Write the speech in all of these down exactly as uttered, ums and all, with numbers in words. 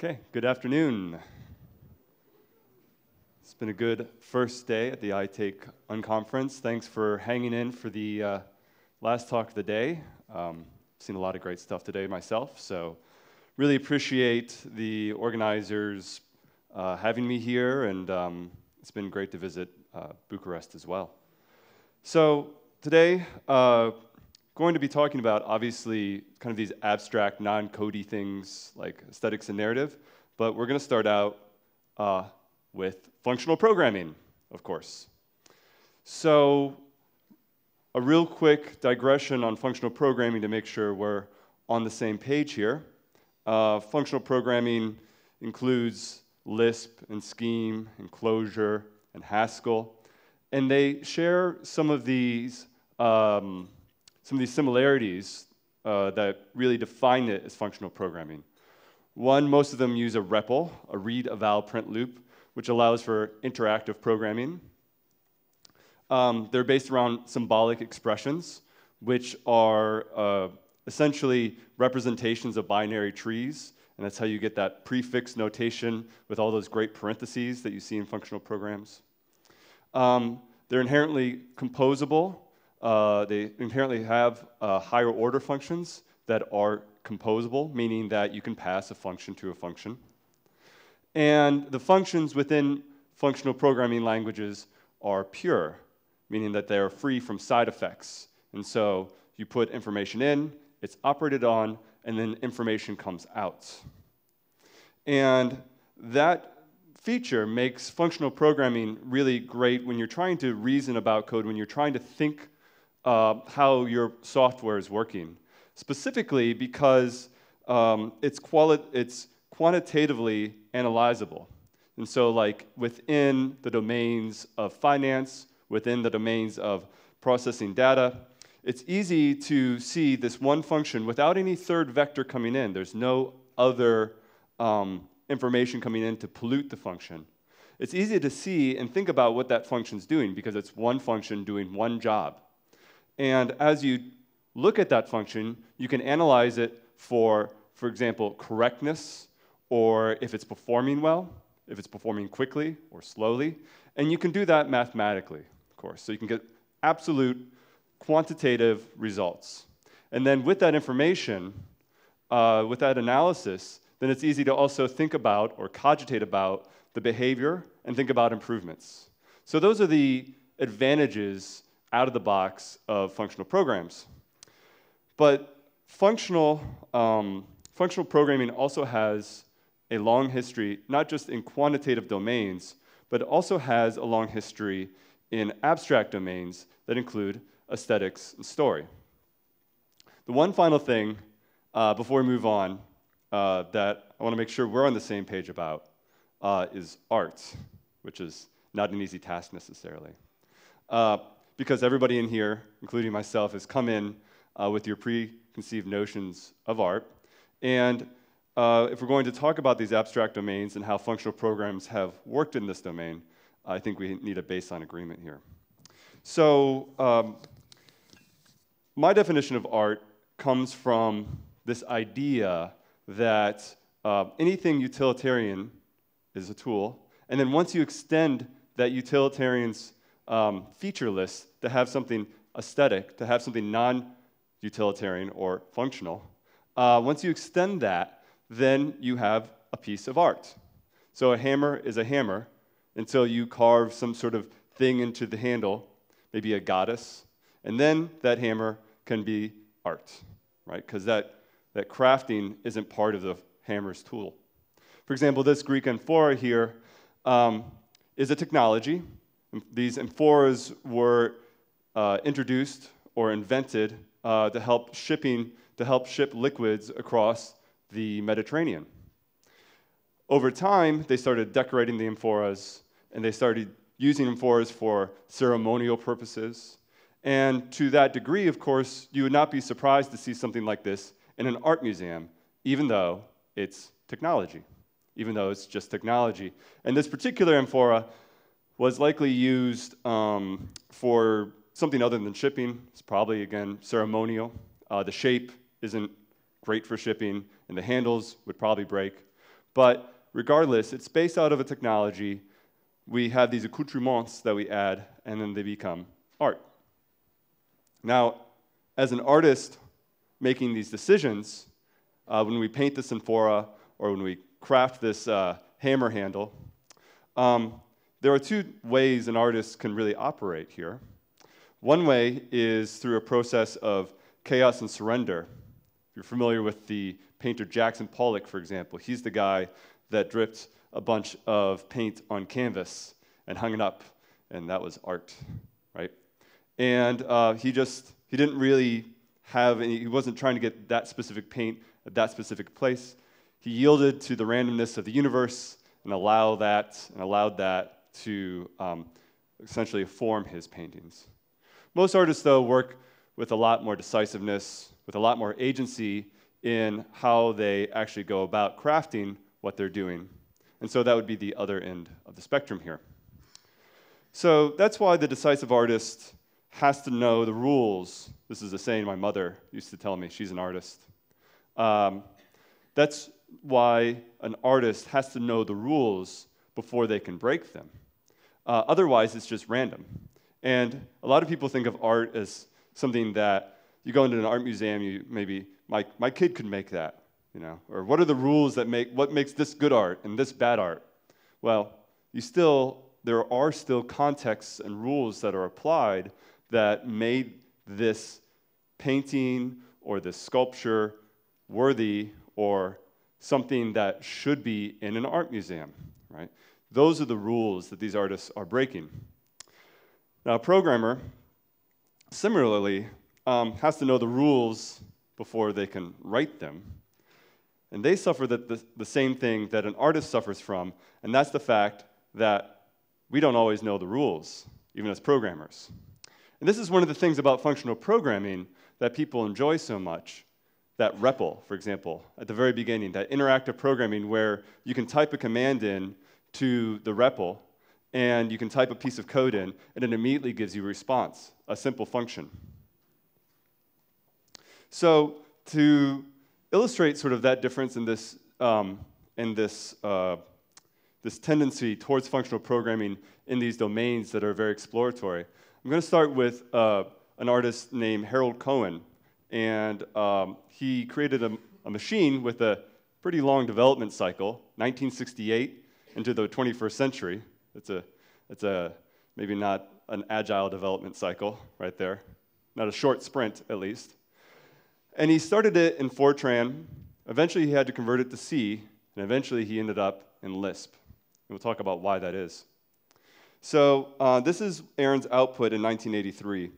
Okay, good afternoon. It's been a good first day at the I take Unconference. Thanks for hanging in for the uh, last talk of the day. Um, seen a lot of great stuff today myself, so really appreciate the organizers uh, having me here, and um, it's been great to visit uh, Bucharest as well. So today, uh, going to be talking about, obviously, kind of these abstract, non-codey things like aesthetics and narrative, but we're going to start out uh, with functional programming, of course. So a real quick digression on functional programming to make sure we're on the same page here. Uh, functional programming includes Lisp and Scheme and Clojure and Haskell, and they share some of these um, some of these similarities uh, that really define it as functional programming. One, most of them use a R E P L, a read, eval, print loop, which allows for interactive programming. Um, they're based around symbolic expressions, which are uh, essentially representations of binary trees, and that's how you get that prefix notation with all those great parentheses that you see in functional programs. Um, they're inherently composable. Uh, they inherently have uh, higher order functions that are composable, meaning that you can pass a function to a function. And the functions within functional programming languages are pure, meaning that they are free from side effects. And so you put information in, it's operated on, and then information comes out. And that feature makes functional programming really great when you're trying to reason about code, when you're trying to think Uh, how your software is working, specifically because um, it's, quali it's quantitatively analyzable. And so like within the domains of finance, within the domains of processing data, it's easy to see this one function without any third vector coming in. There's no other um, information coming in to pollute the function. It's easy to see and think about what that function's doing because it's one function doing one job. And as you look at that function, you can analyze it for, for example, correctness, or if it's performing well, if it's performing quickly or slowly. And you can do that mathematically, of course. So you can get absolute quantitative results. And then with that information, uh, with that analysis, then it's easy to also think about or cogitate about the behavior and think about improvements. So those are the advantages out of the box of functional programs. But functional, um, functional programming also has a long history, not just in quantitative domains, but it also has a long history in abstract domains that include aesthetics and story. The one final thing uh, before we move on uh, that I want to make sure we're on the same page about uh, is art, which is not an easy task necessarily. Uh, because everybody in here, including myself, has come in uh, with your preconceived notions of art. And uh, if we're going to talk about these abstract domains and how functional programs have worked in this domain, I think we need a baseline agreement here. So um, my definition of art comes from this idea that uh, anything utilitarian is a tool, and then once you extend that utilitarian's Um, feature list to have something aesthetic, to have something non-utilitarian or functional. Uh, once you extend that, then you have a piece of art. So a hammer is a hammer until you carve some sort of thing into the handle, maybe a goddess, and then that hammer can be art, right? Because that, that crafting isn't part of the hammer's tool. For example, this Greek amphora here um, is a technology. These amphoras were uh, introduced or invented uh, to help shipping, to help ship liquids across the Mediterranean. Over time, they started decorating the amphoras, and they started using amphoras for ceremonial purposes. And to that degree, of course, you would not be surprised to see something like this in an art museum, even though it's technology, even though it's just technology. And this particular amphora was likely used um, for something other than shipping. It's probably, again, ceremonial. Uh, the shape isn't great for shipping, and the handles would probably break. But regardless, it's based out of a technology. We have these accoutrements that we add, and then they become art. Now, as an artist making these decisions, uh, when we paint this amphora or when we craft this uh, hammer handle, um, there are two ways an artist can really operate here. One way is through a process of chaos and surrender. If you're familiar with the painter Jackson Pollock, for example, he's the guy that dripped a bunch of paint on canvas and hung it up, and that was art, right? And uh, he just, he didn't really have any, he wasn't trying to get that specific paint at that specific place. He yielded to the randomness of the universe and allow that, and allowed that to um, essentially form his paintings. Most artists, though, work with a lot more decisiveness, with a lot more agency in how they actually go about crafting what they're doing. And so that would be the other end of the spectrum here. So that's why the decisive artist has to know the rules. This is a saying my mother used to tell me. She's an artist. Um, that's why an artist has to know the rules before they can break them. Uh, otherwise, it's just random. And a lot of people think of art as something that you go into an art museum, you maybe, my, my kid could make that, you know? Or what are the rules that make, what makes this good art and this bad art? Well, you still, there are still contexts and rules that are applied that made this painting or this sculpture worthy or something that should be in an art museum, right? Those are the rules that these artists are breaking. Now, a programmer, similarly, um, has to know the rules before they can write them. And they suffer the, the, the same thing that an artist suffers from, and that's the fact that we don't always know the rules, even as programmers. And this is one of the things about functional programming that people enjoy so much, that R E P L, for example, at the very beginning, that interactive programming where you can type a command in to the R E P L, and you can type a piece of code in, and it immediately gives you a response, a simple function. So to illustrate sort of that difference in this, um, in this, uh, this tendency towards functional programming in these domains that are very exploratory, I'm going to start with uh, an artist named Harold Cohen. And um, he created a, a machine with a pretty long development cycle, nineteen sixty-eight into the twenty-first century. It's a, it's a maybe not an agile development cycle right there, not a short sprint at least. And he started it in Fortran. Eventually he had to convert it to C, and eventually he ended up in Lisp. And we'll talk about why that is. So uh, this is Aaron's output in nineteen eighty-three.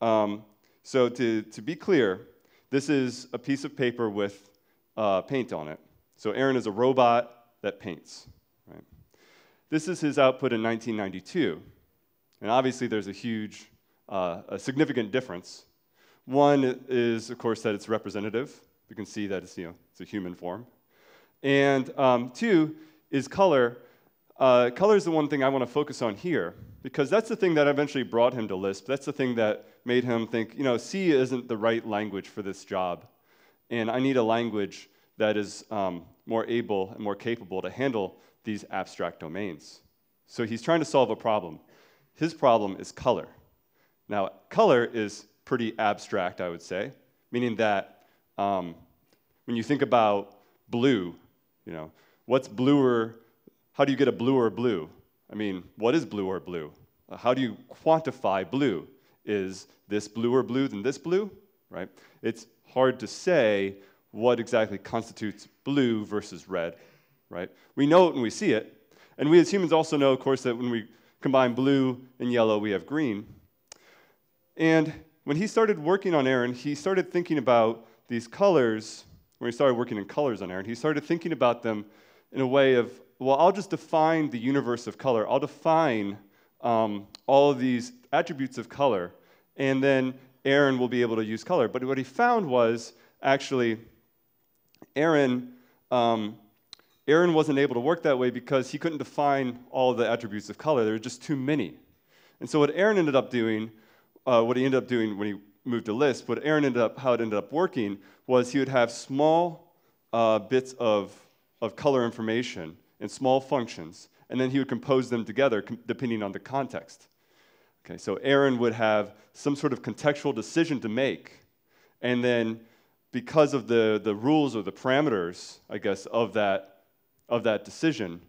Um, so to, to be clear, this is a piece of paper with uh, paint on it. So Aaron is a robot that paints. This is his output in nineteen ninety-two, and obviously there's a huge, uh, a significant difference. One is, of course, that it's representative. You can see that it's, you know, it's a human form. And um, two is color. Uh, color is the one thing I want to focus on here, because that's the thing that eventually brought him to Lisp. That's the thing that made him think, you know, C isn't the right language for this job, and I need a language that is um, more able and more capable to handle these abstract domains. So he's trying to solve a problem. His problem is color. Now, color is pretty abstract, I would say, meaning that um, when you think about blue, you know, what's bluer, how do you get a bluer blue? I mean, what is bluer blue? How do you quantify blue? Is this bluer blue than this blue, right? It's hard to say what exactly constitutes blue versus red. Right? We know it and we see it. And we as humans also know, of course, that when we combine blue and yellow, we have green. And when he started working on Aaron, he started thinking about these colors. When he started working in colors on Aaron, he started thinking about them in a way of, well, I'll just define the universe of color. I'll define um, all of these attributes of color, and then Aaron will be able to use color. But what he found was, actually, Aaron... Um, Aaron wasn't able to work that way because he couldn't define all the attributes of color. There were just too many. And so what Aaron ended up doing, uh, what he ended up doing when he moved to Lisp, what Aaron ended up, how it ended up working was he would have small uh, bits of of color information in small functions, and then he would compose them together depending on the context. Okay, so Aaron would have some sort of contextual decision to make, and then because of the, the rules or the parameters, I guess, of that, of that decision,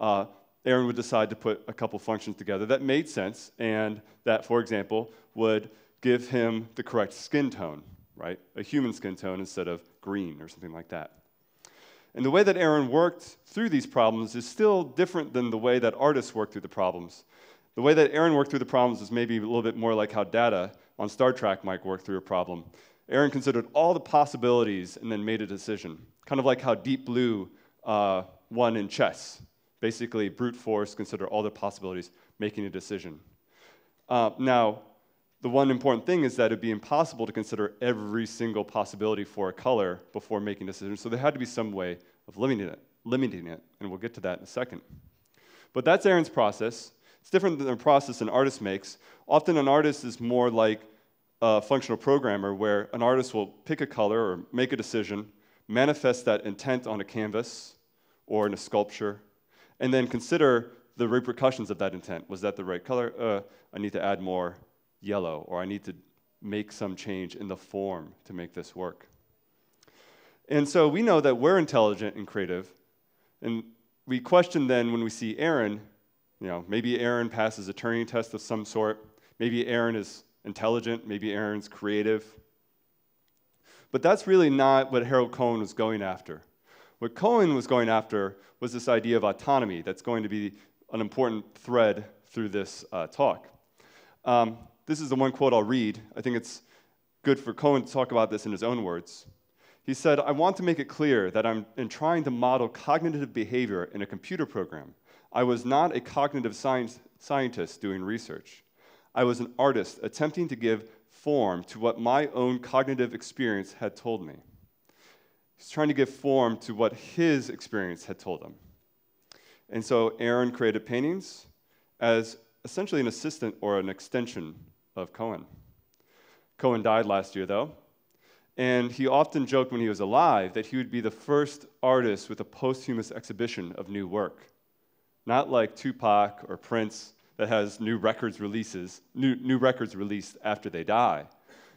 uh, Aaron would decide to put a couple functions together that made sense and that, for example, would give him the correct skin tone, right? A human skin tone instead of green or something like that. And the way that Aaron worked through these problems is still different than the way that artists work through the problems. The way that Aaron worked through the problems is maybe a little bit more like how Data on Star Trek might work through a problem. Aaron considered all the possibilities and then made a decision, kind of like how Deep Blue uh, won in chess. Basically, brute force, consider all the possibilities, making a decision. Uh, now, the one important thing is that it'd be impossible to consider every single possibility for a color before making decisions, so there had to be some way of limiting it, limiting it, and we'll get to that in a second. But that's Aaron's process. It's different than the process an artist makes. Often an artist is more like a functional programmer, where an artist will pick a color or make a decision, manifest that intent on a canvas or in a sculpture, and then consider the repercussions of that intent. Was that the right color? Uh, I need to add more yellow, or I need to make some change in the form to make this work. And so we know that we're intelligent and creative, and we question then when we see Aaron, you know, maybe Aaron passes a Turing test of some sort, maybe Aaron is intelligent, maybe Aaron's creative. But that's really not what Harold Cohen was going after. What Cohen was going after was this idea of autonomy that's going to be an important thread through this uh, talk. Um, this is the one quote I'll read. I think it's good for Cohen to talk about this in his own words. He said, "I want to make it clear that I'm in trying to model cognitive behavior in a computer program. I was not a cognitive science scientist doing research. I was an artist attempting to give form to what my own cognitive experience had told me." He's trying to give form to what his experience had told him. And so Aaron created paintings as essentially an assistant or an extension of Cohen. Cohen died last year, though, and he often joked when he was alive that he would be the first artist with a posthumous exhibition of new work. Not like Tupac or Prince that has new records releases, new, new records released after they die.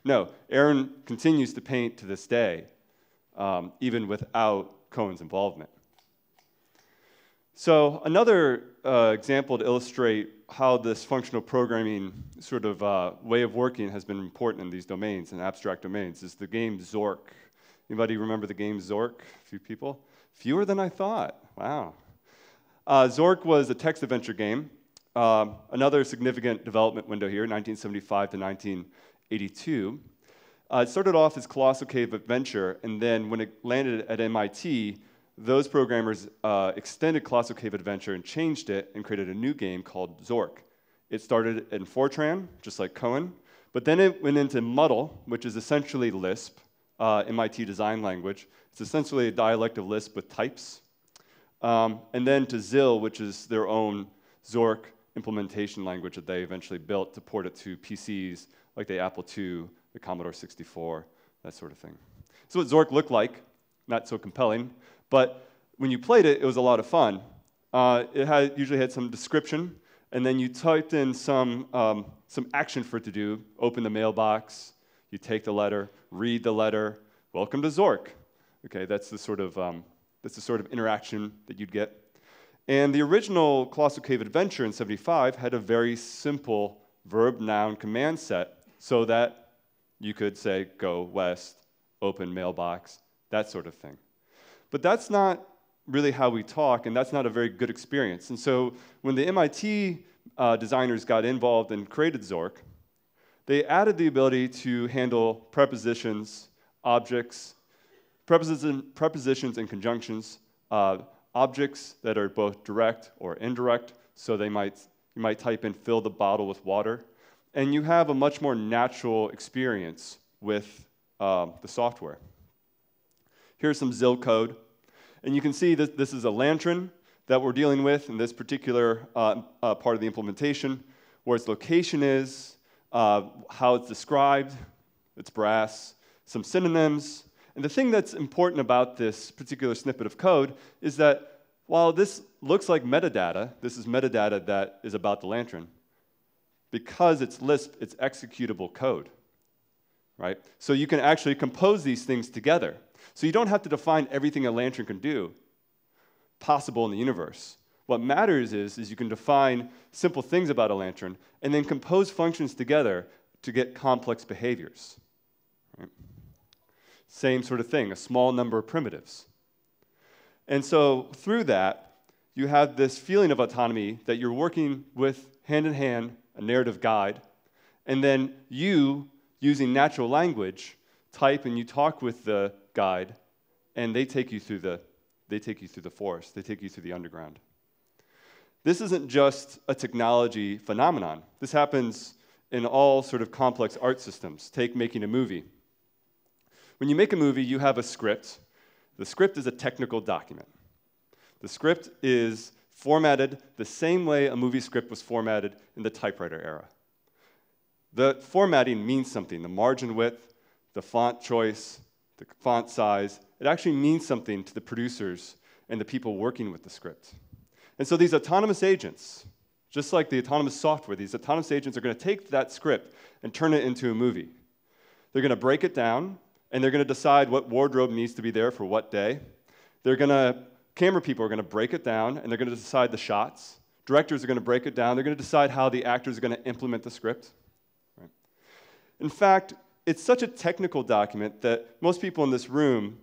No, Aaron continues to paint to this day, Um, even without Cohen's involvement. So another uh, example to illustrate how this functional programming sort of uh, way of working has been important in these domains, in abstract domains, is the game Zork. Anybody remember the game Zork? A few people? Fewer than I thought. Wow. Uh, Zork was a text adventure game. Um, another significant development window here, nineteen seventy-five to nineteen eighty-two. Uh, it started off as Colossal Cave Adventure, and then when it landed at M I T, those programmers uh, extended Colossal Cave Adventure and changed it and created a new game called Zork. It started in Fortran, just like Cohen, but then it went into Muddle, which is essentially Lisp, uh, M I T design language. It's essentially a dialect of Lisp with types. Um, and then to Zil, which is their own Zork implementation language that they eventually built to port it to P Cs like the Apple two, the Commodore sixty-four, that sort of thing. So what Zork looked like, not so compelling, but when you played it, it was a lot of fun. Uh, it had, usually had some description, and then you typed in some, um, some action for it to do. Open the mailbox, you take the letter, read the letter, welcome to Zork. Okay, that's the sort of, um, that's the sort of interaction that you'd get. And the original Colossal Cave Adventure in seventy-five had a very simple verb-noun command set so that you could say, go west, open mailbox, that sort of thing. But that's not really how we talk, and that's not a very good experience. And so when the M I T uh, designers got involved and created Zork, they added the ability to handle prepositions, objects, preposition, prepositions and conjunctions, uh, objects that are both direct or indirect, so they might, you might type in, fill the bottle with water, and you have a much more natural experience with um, the software. Here's some Zil code, and you can see that this is a lantern that we're dealing with in this particular uh, uh, part of the implementation, where its location is, uh, how it's described, its brass, some synonyms, And the thing that's important about this particular snippet of code is that while this looks like metadata, this is metadata that is about the lantern, because it's Lisp, it's executable code, right? So you can actually compose these things together. So you don't have to define everything a lantern can do possible in the universe. What matters is, is you can define simple things about a lantern and then compose functions together to get complex behaviors. Right? Same sort of thing, a small number of primitives. And so through that, you have this feeling of autonomy that you're working with hand-in-hand, a narrative guide, and then you, using natural language, type and you talk with the guide, and they take you through the, they take you through the forest, they take you through the underground. This isn't just a technology phenomenon. This happens in all sort of complex art systems. Take making a movie. When you make a movie, you have a script. The script is a technical document. The script is formatted the same way a movie script was formatted in the typewriter era. The formatting means something. The margin width, the font choice, the font size, it actually means something to the producers and the people working with the script. And so these autonomous agents, just like the autonomous software, these autonomous agents are going to take that script and turn it into a movie. They're going to break it down, and they're going to decide what wardrobe needs to be there for what day. They're going to, camera people are going to break it down, and they're going to decide the shots. Directors are going to break it down. They're going to decide how the actors are going to implement the script. Right? In fact, it's such a technical document that most people in this room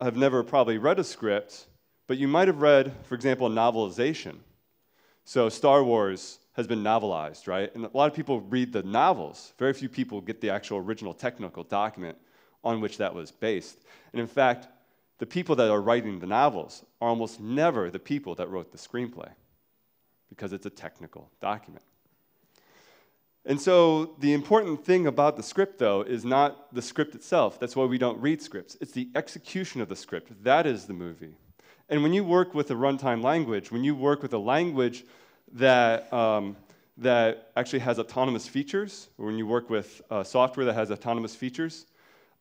have never probably read a script. But you might have read, for example, a novelization. So Star Wars has been novelized, right? And a lot of people read the novels. Very few people get the actual original technical document on which that was based. And in fact, the people that are writing the novels are almost never the people that wrote the screenplay, because it's a technical document. And so the important thing about the script, though, is not the script itself. That's why we don't read scripts. It's the execution of the script. That is the movie. And when you work with a runtime language, when you work with a language that, um, that actually has autonomous features, or when you work with uh, software that has autonomous features,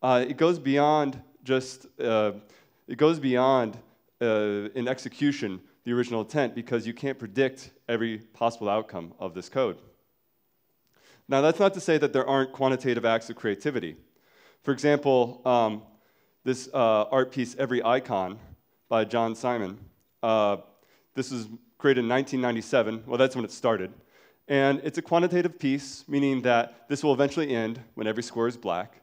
uh, it goes beyond just, uh, it goes beyond, uh, in execution, the original intent, because you can't predict every possible outcome of this code. Now, that's not to say that there aren't quantitative acts of creativity. For example, um, this uh, art piece, Every Icon, by John Simon. Uh, this was created in nineteen ninety-seven. Well, that's when it started. And it's a quantitative piece, meaning that this will eventually end when every square is black.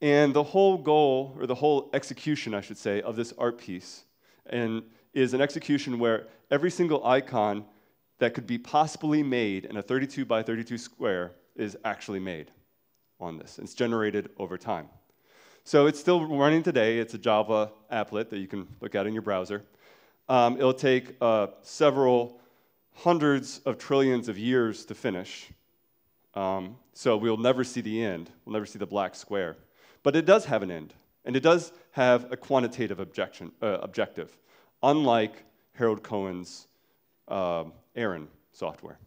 And the whole goal, or the whole execution, I should say, of this art piece and is an execution where every single icon that could be possibly made in a thirty-two by thirty-two square is actually made on this. It's generated over time. So it's still running today. It's a Java applet that you can look at in your browser. Um, it'll take uh, several hundreds of trillions of years to finish. Um, so we'll never see the end. We'll never see the black square. But it does have an end. And it does have a quantitative objection, uh, objective, unlike Harold Cohen's uh, Aaron software.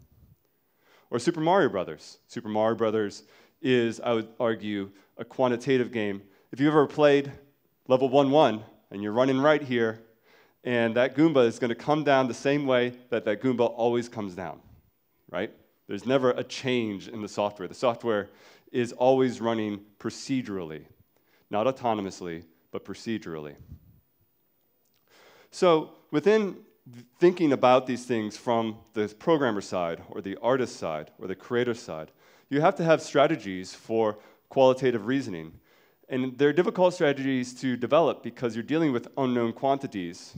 Or Super Mario Brothers. Super Mario Brothers is, I would argue, a quantitative game. If you've ever played level one one, and you're running right here, and that Goomba is going to come down the same way that that Goomba always comes down, right? There's never a change in the software. The software is always running procedurally, not autonomously, but procedurally. So within thinking about these things from the programmer side, or the artist side, or the creator side, you have to have strategies for qualitative reasoning. And they're difficult strategies to develop because you're dealing with unknown quantities.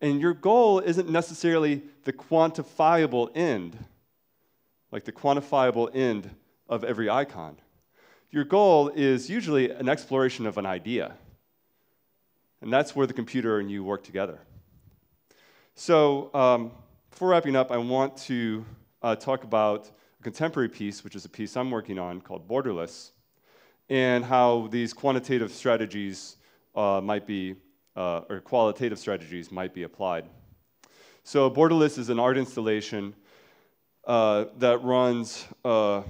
And your goal isn't necessarily the quantifiable end, like the quantifiable end of every icon. Your goal is usually an exploration of an idea. And that's where the computer and you work together. So um, before wrapping up, I want to uh, talk about a contemporary piece, which is a piece I'm working on called Borderless, and how these quantitative strategies uh, might be, uh, or qualitative strategies might be applied. So Borderless is an art installation uh, that runs uh,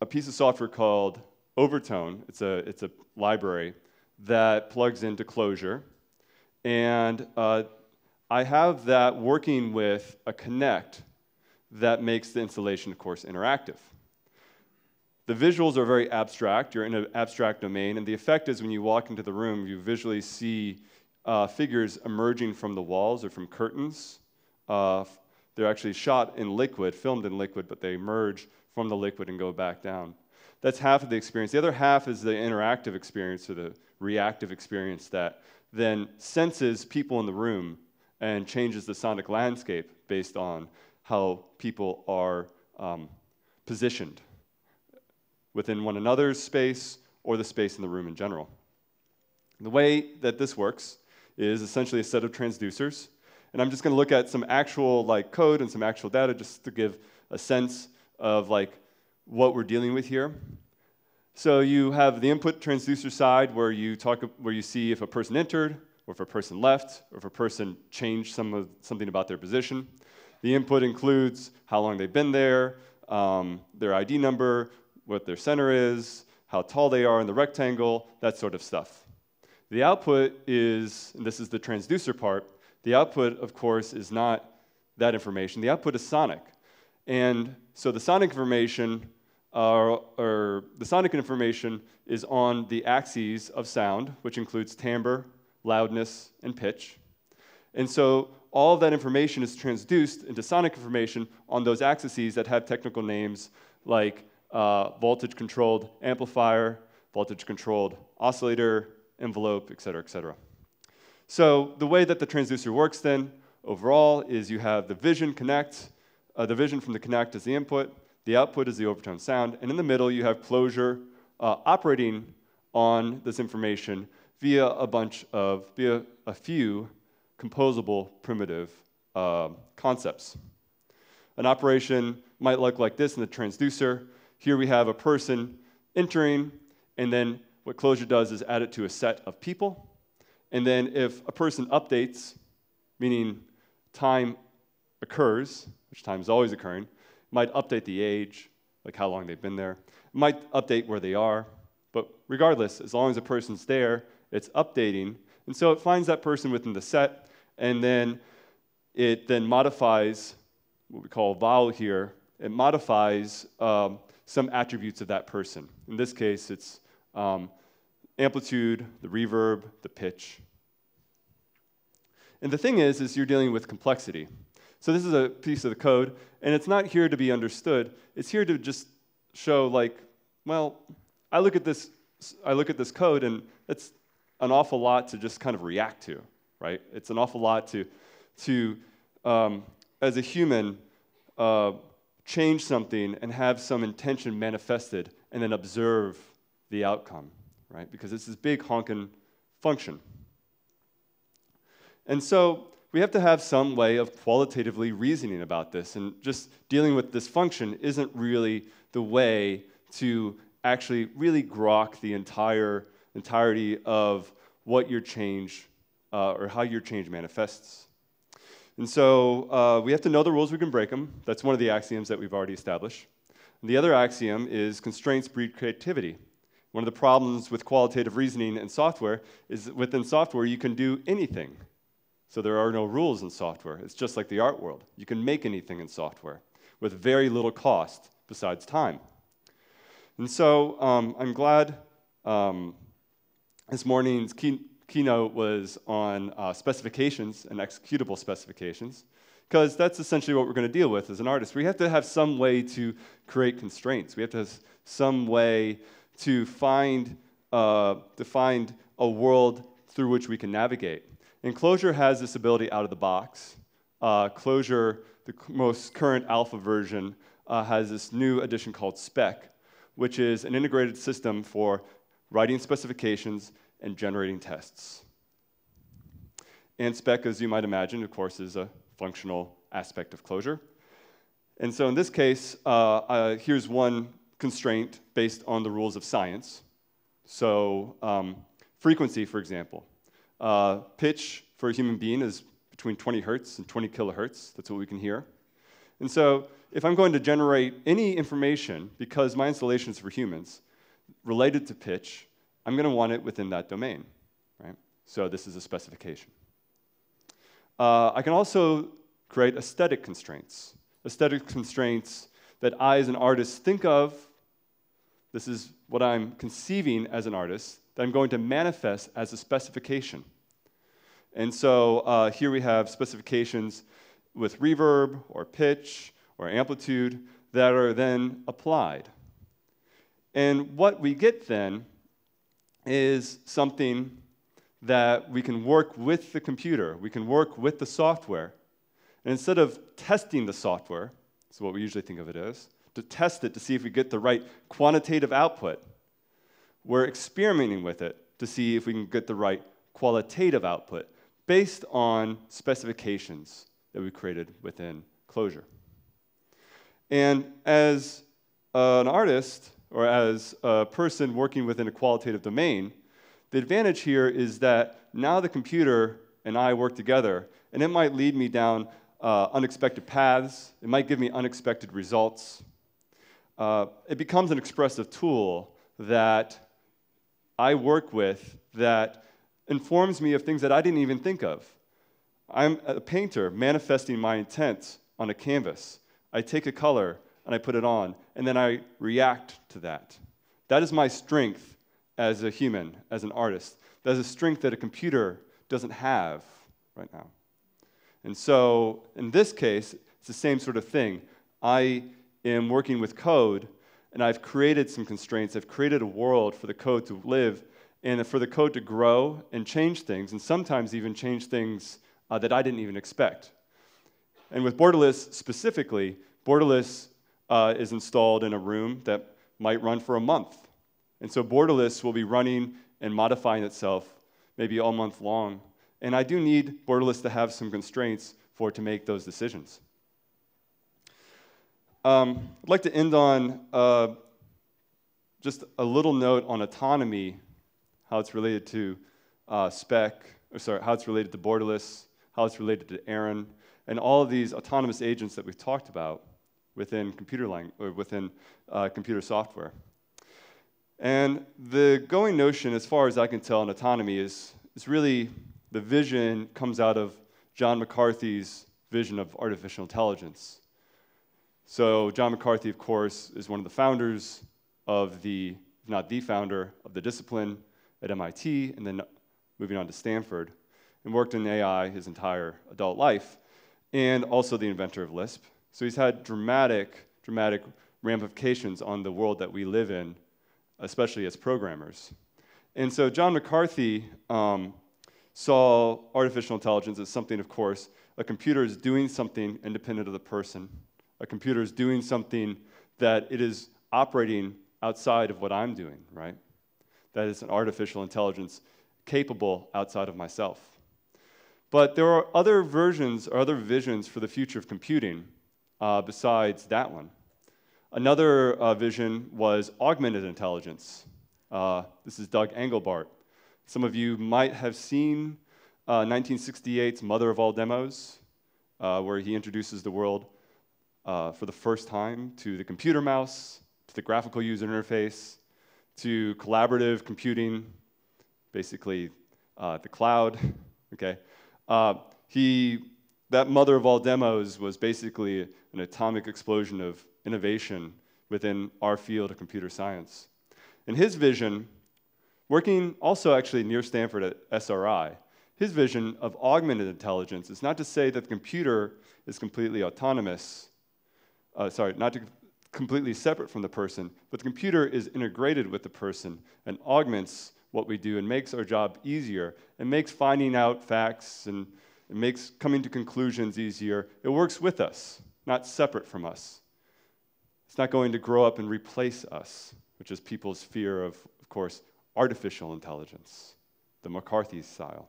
a piece of software called Overtone. It's a, it's a library that plugs into Clojure. And uh, I have that working with a Kinect that makes the installation, of course, interactive. The visuals are very abstract. You're in an abstract domain. And the effect is when you walk into the room, you visually see uh, figures emerging from the walls or from curtains. Uh, they're actually shot in liquid, filmed in liquid, but they emerge from the liquid and go back down. That's half of the experience. The other half is the interactive experience or the reactive experience that then senses people in the room and changes the sonic landscape based on how people are um, positioned within one another's space or the space in the room in general. The way that this works is essentially a set of transducers. And I'm just going to look at some actual like code and some actual data just to give a sense of like what we're dealing with here. So you have the input transducer side where you talk where you see if a person entered, or if a person left, or if a person changed some of, something about their position. The input includes how long they've been there, um, their I D number, what their center is, how tall they are in the rectangle, that sort of stuff. The output is, and this is the transducer part, the output, of course, is not that information. The output is sonic. And so the sonic information Uh, or the sonic information is on the axes of sound, which includes timbre, loudness, and pitch. And so all of that information is transduced into sonic information on those axes that have technical names like uh, voltage-controlled amplifier, voltage-controlled oscillator, envelope, et cetera, et cetera. So the way that the transducer works then overall is you have the vision Kinect, uh, the vision from the Kinect is the input. The output is the overtone sound, and in the middle you have Clojure uh, operating on this information via a bunch of, via a few composable primitive uh, concepts. An operation might look like this in the transducer. Here we have a person entering, and then what Clojure does is add it to a set of people. And then if a person updates, meaning time occurs, which time is always occurring, might update the age, like how long they've been there. It might update where they are. But regardless, as long as a person's there, it's updating. And so it finds that person within the set, and then it then modifies what we call a vowel here. It modifies um, some attributes of that person. In this case, it's um, amplitude, the reverb, the pitch. And the thing is, is you're dealing with complexity. So this is a piece of the code, and it's not here to be understood. It's here to just show, like, well, I look at this, I look at this code, and it's an awful lot to just kind of react to, right? It's an awful lot to, to um, as a human, uh, change something and have some intention manifested, and then observe the outcome, right? Because it's this big honking function, and so. We have to have some way of qualitatively reasoning about this, and just dealing with this function isn't really the way to actually really grok the entire entirety of what your change uh, or how your change manifests. And so uh, we have to know the rules, we can break them. That's one of the axioms that we've already established. And the other axiom is constraints breed creativity. One of the problems with qualitative reasoning in software is that within software you can do anything. So there are no rules in software. It's just like the art world. You can make anything in software with very little cost besides time. And so um, I'm glad um, this morning's key keynote was on uh, specifications and executable specifications, because that's essentially what we're going to deal with as an artist. We have to have some way to create constraints. We have to have some way to find, uh, to find a world through which we can navigate. And Clojure has this ability out of the box. Uh, Clojure, the most current alpha version, uh, has this new addition called Spec, which is an integrated system for writing specifications and generating tests. And Spec, as you might imagine, of course, is a functional aspect of Clojure. And so in this case, uh, uh, here's one constraint based on the rules of science. So um, frequency, for example. Uh, pitch for a human being is between twenty hertz and twenty kilohertz. That's what we can hear. And so if I'm going to generate any information, because my installation is for humans, related to pitch, I'm going to want it within that domain, right? So this is a specification. Uh, I can also create aesthetic constraints, aesthetic constraints that I as an artist think of. This is what I'm conceiving as an artist that I'm going to manifest as a specification. And so uh, here we have specifications with reverb or pitch or amplitude that are then applied. And what we get then is something that we can work with the computer, we can work with the software. And instead of testing the software, that's what we usually think of it as, to test it to see if we get the right quantitative output, we're experimenting with it to see if we can get the right qualitative output based on specifications that we created within Clojure. And as uh, an artist, or as a person working within a qualitative domain, the advantage here is that now the computer and I work together, and it might lead me down uh, unexpected paths. It might give me unexpected results. Uh, it becomes an expressive tool that I work with that informs me of things that I didn't even think of. I'm a painter manifesting my intent on a canvas. I take a color and I put it on, and then I react to that. That is my strength as a human, as an artist. That is a strength that a computer doesn't have right now. And so in this case, it's the same sort of thing. I am working with code, and I've created some constraints. I've created a world for the code to live and for the code to grow and change things, and sometimes even change things uh, that I didn't even expect. And with Borderless specifically, Borderless uh, is installed in a room that might run for a month. And so Borderless will be running and modifying itself maybe all month long. And I do need Borderless to have some constraints for it to make those decisions. Um, I'd like to end on uh, just a little note on autonomy, how it's related to uh, spec, or sorry, how it's related to Borderless, how it's related to Aaron, and all of these autonomous agents that we've talked about within computer language, or within uh, computer software. And the going notion, as far as I can tell, in autonomy is, is really the vision comes out of John McCarthy's vision of artificial intelligence. So John McCarthy, of course, is one of the founders of the, if not the founder, of the discipline at M I T, and then moving on to Stanford, and worked in A I his entire adult life, and also the inventor of Lisp. So he's had dramatic, dramatic ramifications on the world that we live in, especially as programmers. And so John McCarthy um, saw artificial intelligence as something, of course, a computer is doing something independent of the person. A computer is doing something that it is operating outside of what I'm doing, right? That is an artificial intelligence capable outside of myself. But there are other versions or other visions for the future of computing uh, besides that one. Another uh, vision was augmented intelligence. Uh, this is Doug Engelbart. Some of you might have seen uh, nineteen sixty-eight's Mother of All Demos, uh, where he introduces the world Uh, for the first time to the computer mouse, to the graphical user interface, to collaborative computing, basically uh, the cloud. Okay, uh, he that mother of all demos was basically an atomic explosion of innovation within our field of computer science. And his vision, working also actually near Stanford at S R I, his vision of augmented intelligence is not to say that the computer is completely autonomous. Uh, sorry, not to completely separate from the person, but the computer is integrated with the person and augments what we do and makes our job easier and makes finding out facts and it makes coming to conclusions easier. It works with us, not separate from us. It's not going to grow up and replace us, which is people's fear of, of course, artificial intelligence, the McCarthy style.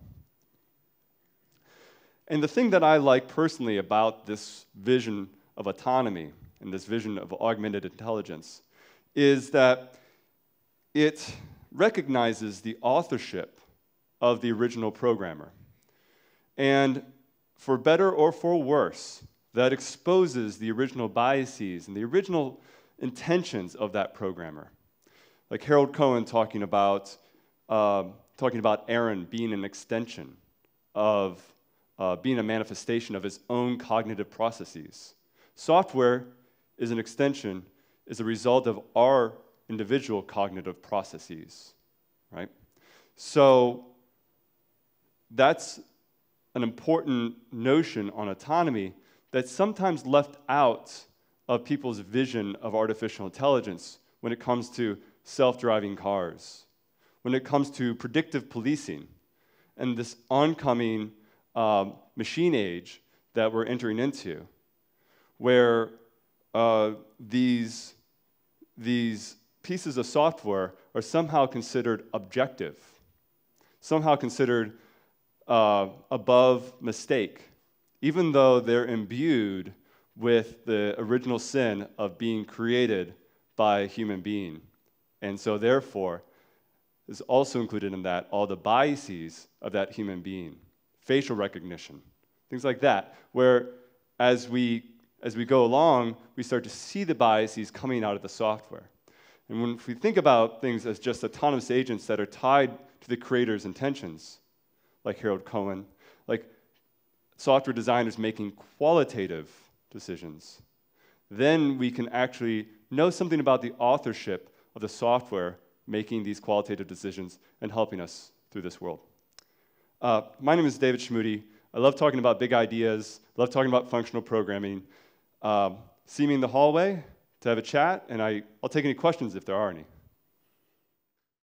And the thing that I like personally about this vision of autonomy and this vision of augmented intelligence is that it recognizes the authorship of the original programmer. And for better or for worse, that exposes the original biases and the original intentions of that programmer. Like Harold Cohen talking about uh, talking about Aaron being an extension of, uh, being a manifestation of his own cognitive processes. Software is an extension, is a result of our individual cognitive processes, right? So that's an important notion on autonomy that's sometimes left out of people's vision of artificial intelligence when it comes to self-driving cars, when it comes to predictive policing, and this oncoming um, machine age that we're entering into, where uh, these, these pieces of software are somehow considered objective, somehow considered uh, above mistake, even though they're imbued with the original sin of being created by a human being. And so therefore, is also included in that all the biases of that human being, facial recognition, things like that, where as we, as we go along, we start to see the biases coming out of the software. And when if we think about things as just autonomous agents that are tied to the creator's intentions, like Harold Cohen, like software designers making qualitative decisions, then we can actually know something about the authorship of the software making these qualitative decisions and helping us through this world. Uh, my name is David Schmoody. I love talking about big ideas. I love talking about functional programming. Um, see me in the hallway to have a chat, and I, I'll take any questions if there are any.